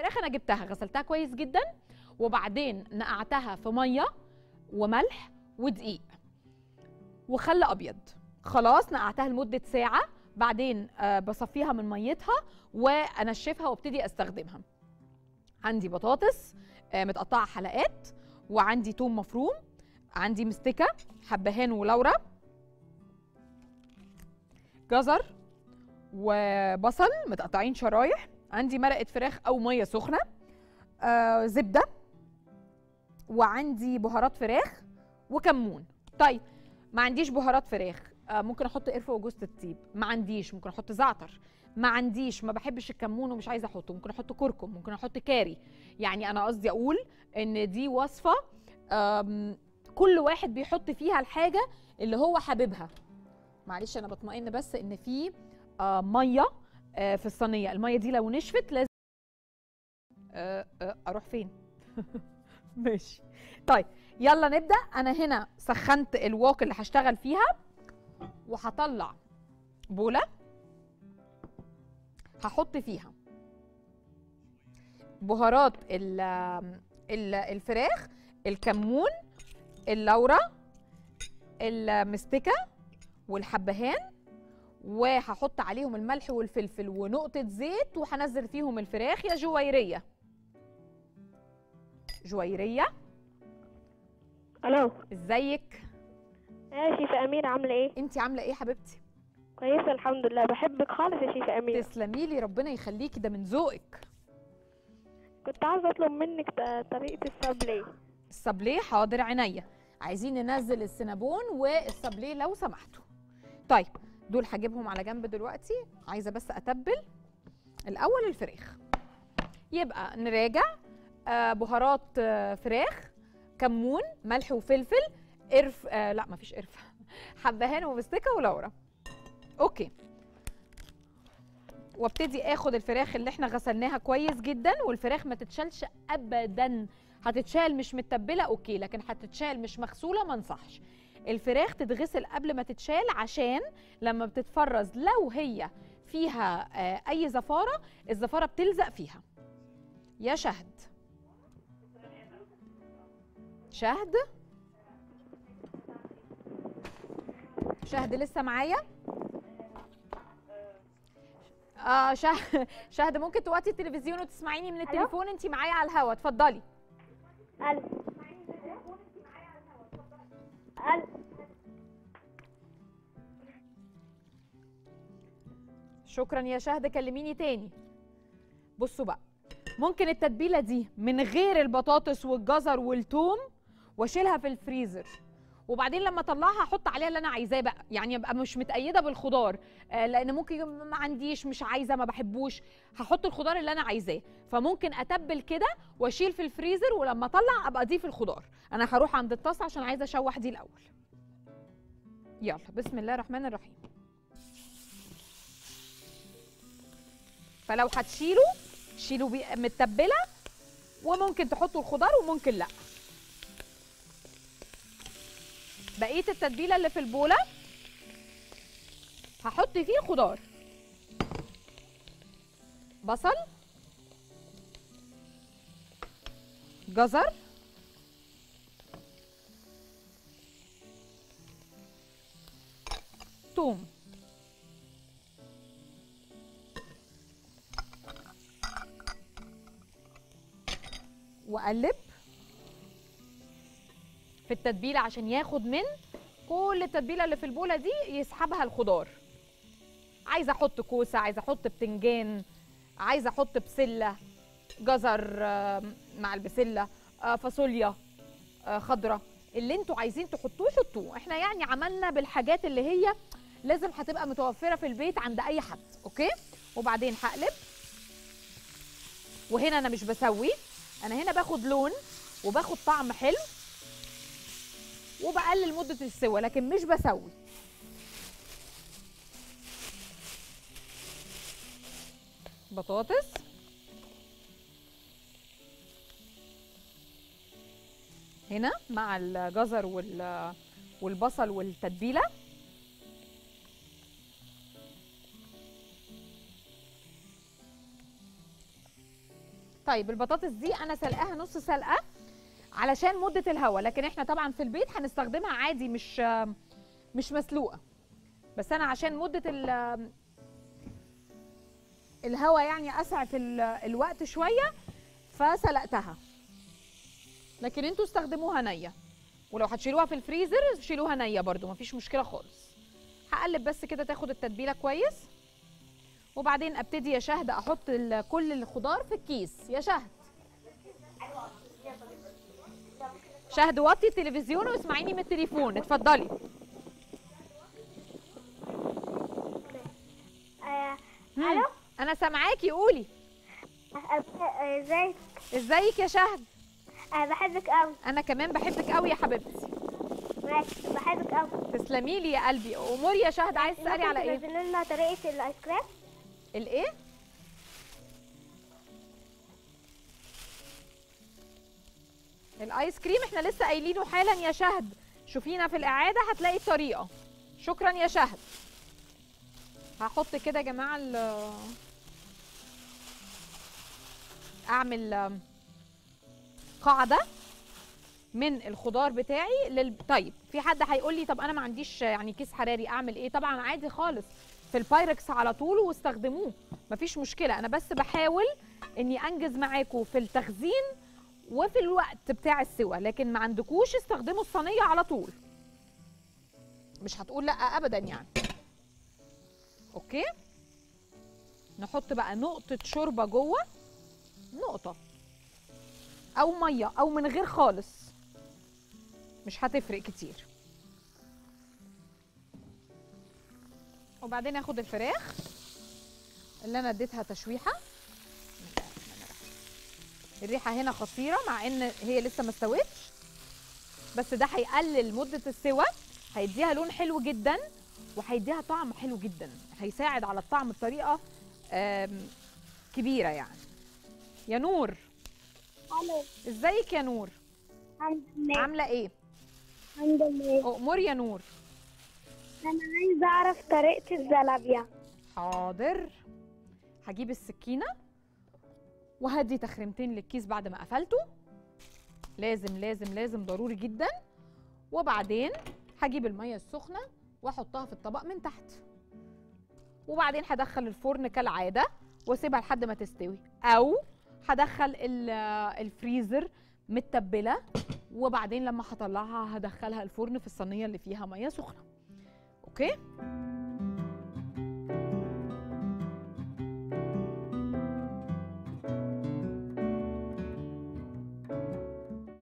الفراخ انا جبتها غسلتها كويس جدا وبعدين نقعتها في ميه وملح ودقيق وخل ابيض. خلاص نقعتها لمده ساعه، بعدين بصفيها من ميتها وانشفها وابتدي استخدمها. عندي بطاطس متقطعه حلقات، وعندي توم مفروم، عندي مستكه حبهان ولورا، جزر وبصل متقطعين شرايح، عندي مرقه فراخ او ميه سخنه، زبده، وعندي بهارات فراخ وكمون. طيب ما عنديش بهارات فراخ، ممكن احط قرفه وجوز الطيب، ما عنديش، ممكن احط زعتر، ما عنديش، ما بحبش الكمون ومش عايزه احطه، ممكن احط كركم، ممكن احط كاري. يعني انا قصدي اقول ان دي وصفه كل واحد بيحط فيها الحاجه اللي هو حاببها. معلش انا بطمئن بس ان في ميه في الصينيه، الميه دي لو نشفت لازم اروح فين؟ ماشي. طيب يلا نبدا. انا هنا سخنت الواك اللي هشتغل فيها وهطلع بوله هحط فيها بهارات الفراخ، الكمون، اللورة، المستكة والحبهان، وهحط عليهم الملح والفلفل ونقطة زيت، وهنزل فيهم الفراخ يا جويرية. جويرية الو، ازيك؟ يا شيفة أميرة عاملة إيه؟ أنت عاملة إيه حبيبتي؟ كويسة الحمد لله، بحبك خالص يا شيفة أميرة. تسلمي لي ربنا يخليكي، ده من ذوقك. كنت عايزة أطلب منك طريقة السابليه. السابليه حاضر عينيا، عايزين ننزل السينابون والسابليه لو سمحتوا. طيب دول هجيبهم على جنب دلوقتي، عايزة بس أتبل الأول الفراخ. يبقى نراجع، بهارات فراخ، كمون، ملح وفلفل، قرف، لا مفيش قرف، حبهان ومستكه ولورا. اوكي، وابتدي اخد الفراخ اللي احنا غسلناها كويس جدا، والفراخ ما تتشالش ابدا. هتتشال مش متبله اوكي، لكن هتتشال مش مغسوله ما انصحش. الفراخ تتغسل قبل ما تتشال عشان لما بتتفرز لو هي فيها اي زفاره، الزفاره بتلزق فيها. يا شهد، شهد، شهد لسه معايا؟ شهد ممكن توطي التلفزيون وتسمعيني من التليفون؟ انت معايا على الهوا، اتفضلي. الو الو شكرا يا شهد، كلميني تاني. بصوا بقى، ممكن التتبيله دي من غير البطاطس والجزر والثوم واشيلها في الفريزر، وبعدين لما اطلعها احط عليها اللي انا عايزاه بقى. يعني ابقى مش متقيده بالخضار، لان ممكن ما عنديش، مش عايزه، ما بحبوش، هحط الخضار اللي انا عايزاه. فممكن اتبل كده واشيل في الفريزر، ولما اطلع ابقى اضيف الخضار. انا هروح عند الطاسه عشان عايزه اشوح دي الاول. يلا بسم الله الرحمن الرحيم. فلو هتشيلوا شيلوا متبله، وممكن تحطوا الخضار وممكن لا. بقيه التتبيله اللي في البوله هحط فيه خضار، بصل، جزر، ثوم، واقلب في التتبيله عشان ياخد من كل التتبيله اللي في البوله دي، يسحبها الخضار. عايزه احط كوسه، عايزه احط بتنجان، عايزه احط بسله، جزر مع البسله، فاصوليا خضره، اللي انتوا عايزين تحطوه حطوه. احنا يعني عملنا بالحاجات اللي هي لازم هتبقى متوفره في البيت عند اي حد. اوكي، وبعدين هقلب. وهنا انا مش بسوي، انا هنا باخد لون وباخد طعم حلو وبقلل مدة السوى، لكن مش بسوي. بطاطس، هنا مع الجزر والبصل والتتبيلة، طيب البطاطس دي انا سلقاها نص سلقه علشان مده الهواء، لكن احنا طبعا في البيت هنستخدمها عادي مش مسلوقه، بس انا عشان مده الهواء يعني اسعف الوقت شويه فسلقتها، لكن انتوا استخدموها نيه، ولو هتشيلوها في الفريزر شيلوها نيه برده مفيش مشكله خالص. هقلب بس كده تاخد التتبيله كويس، وبعدين ابتدي يا شهد احط كل الخضار في الكيس. يا شهد، شهد وطي التلفزيون واسمعيني من التليفون، اتفضلي. الو، انا سامعاكي، قولي. ازيك؟ ازيك يا شهد؟ انا بحبك قوي. انا كمان بحبك قوي يا حبيبتي. ماشي، بحبك قوي. تسلمي لي يا قلبي. امور يا شهد، عايز تسالي على ايه؟ بتنزل لنا طريقه الايس كريم الايه؟ الايس كريم احنا لسه قايلينه حالا يا شهد، شوفينا في الاعاده هتلاقي الطريقه. شكرا يا شهد. هحط كده يا جماعه اعمل قاعده من الخضار بتاعي طيب في حد هيقول لي طب انا ما عنديش يعني كيس حراري، اعمل ايه؟ طبعا عادي خالص، في البايركس على طول واستخدموه مفيش مشكله. انا بس بحاول اني انجز معاكم في التخزين وفي الوقت بتاع السوى، لكن ما عندكوش استخدموا الصينيه على طول، مش هتقول لا ابدا يعني. اوكي، نحط بقى نقطه شوربه جوه، نقطه او ميه او من غير خالص مش هتفرق كتير. وبعدين اخد الفراخ اللي انا اديتها تشويحه، الريحه هنا خطيره مع ان هي لسه ما استوتش، بس ده هيقلل مده السوى، هيديها لون حلو جدا وهيديها طعم حلو جدا، هيساعد على الطعم بطريقه كبيره يعني. يا نور. الو، ازيك يا نور؟ الحمد لله. عامله ايه؟ الحمد لله. امور يا نور. انا عايزه اعرف طريقه الزلابيه. حاضر، هجيب السكينه وهدي تخريمتين للكيس بعد ما قفلته، لازم لازم لازم ضروري جدا. وبعدين هجيب الميه السخنه واحطها في الطبق من تحت، وبعدين هدخل الفرن كالعاده واسيبها لحد ما تستوي، او هدخل الفريزر متبله، وبعدين لما هطلعها هدخلها الفرن في الصينيه اللي فيها ميه سخنه. اوكي.